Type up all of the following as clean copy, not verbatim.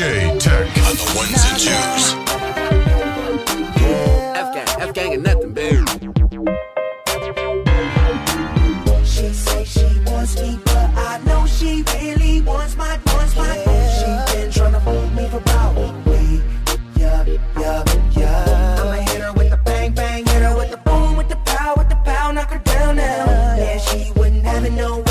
DJ Tech on the ones and twos. F-Gang, F-Gang and nothing big. She say she wants me, but I know she really wants my yeah. She been trying to hold me for about a week. Yeah, yeah, yeah. I'ma hit her with the bang, bang. Hit her with the boom, with the pow, knock her down now. Yeah, she wouldn't have it no up.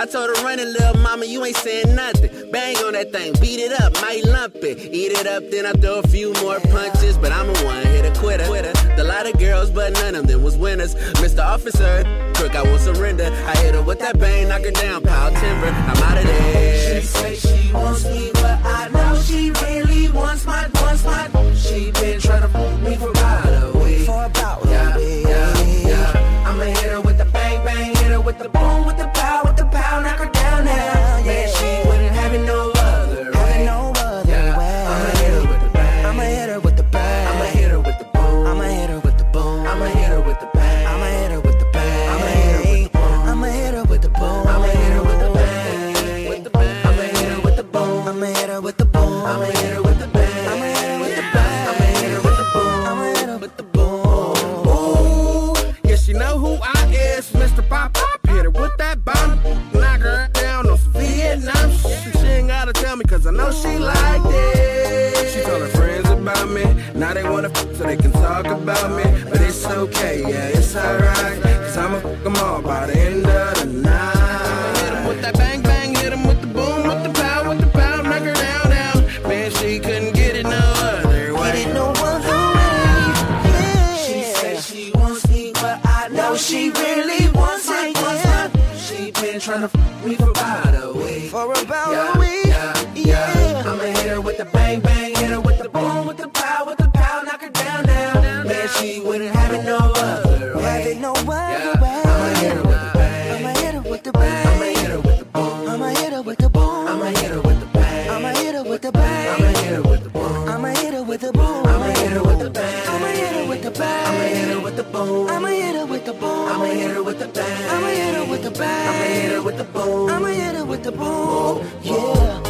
I told her, run it, little mama, you ain't saying nothing. Bang on that thing, beat it up, might lump it. Eat it up, then I throw a few more punches. But I'm a one-hitter quitter. A lot of girls, but none of them was winners. Mr. Officer, crook, I won't surrender. I hit her with that bang, knock her down, pile timber. I'm out of there. She say she wants me, but I know she really wants my. She been trying to fool me for about a week. Yeah. I'ma hit her with the bang, bang, hit her with the boom, with the power. Knock her down now. Yeah, she wouldn't have it no other way. I'ma hit her with the bang. I'ma hit her with the bang. I'ma hit her with the boom. I'ma hit her with the boom. I'ma hit her with the bang. I'ma hit her with the bang. I'ma hit her with the boom. I'ma hit her with the boom. I'ma hit her with the bang. I'ma hit her with the boom. I'ma hit her with the boom. I'ma hit her with the bang. I'ma hit her with the bang. I'ma hit her with the boom. I'ma hit her with the boom. Ooh, yeah, she know who I is, Mr. Pop Pop. Hit her with that bomb. Cause I know she liked it. She told her friends about me. Now they wanna f so they can talk about me. But it's okay, yeah, it's alright. Cause I'ma f them all by the end of the night. I'ma hit 'em with that bang bang, hit 'em with the boom, with the pow, knock her down now. Man, she couldn't get it no other way. Get it no other way. Yeah. She said she wants me, but I know she really wants it. Yeah. She been trying to f me for about a week. I'ma hit her with the bang bang, hit her with the boom, with the pow, knock her down now. Man, she wouldn't have it no other way. I'ma hit her with the bang. I'ma hit her with the bang. I'ma hit her with the boom. I'ma hit her with the boom. I'ma hit her with the bang. I'ma hit her with the bang. I'ma hit her with the boom. I'ma hit her with the boom. I'ma hit her with the bang. I'ma hit her with the bang. I'ma hit her with the boom. I'ma hit her with the boom. I'ma hit her with the bang. I'ma hit her with the bang. I'ma hit her with the boom. I'ma hit her with the boom. Yeah.